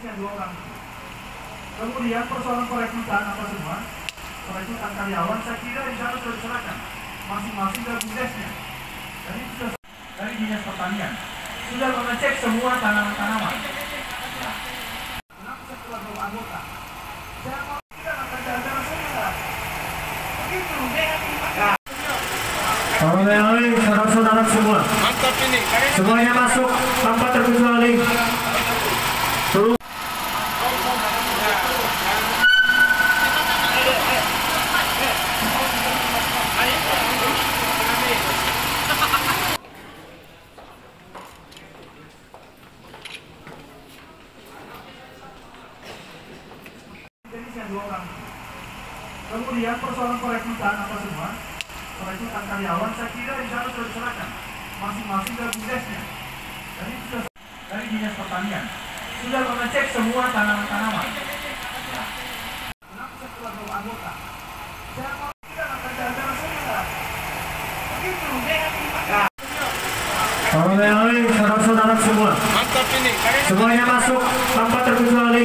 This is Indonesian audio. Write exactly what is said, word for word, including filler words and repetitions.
yang dua orang. Kemudian persoalan perekrutan apa semua, perekrutan karyawan, saya kira insya Allah sudah diserahkan masing-masing dari dinasnya. Jadi sudah dari dinas pertanian sudah mengecek semua tanaman-tanaman. Nah, kenapa saya keluar dari anggota? Saya mau tidak akan jalan saya. Begitu deh. Oleh-oleh, saudara-saudara semua. Mantap ini. Semuanya masuk tanpa terkecuali. Kemudian persoalan perekrutan apa semua, perekrutan karyawan, saya kira insya Allah sudah diserahkan masing-masing dari dinasnya. Jadi sudah dari dinas pertanian sudah mengecek semua tanaman-tanaman. Nah, kenapa saya keluar dari anggota? Saya mau tidak akan jalan-jalan saya. Begitu deh. Oleh-oleh, saudara-saudara semua. Mantap ini. Semuanya masuk tanpa terkecuali.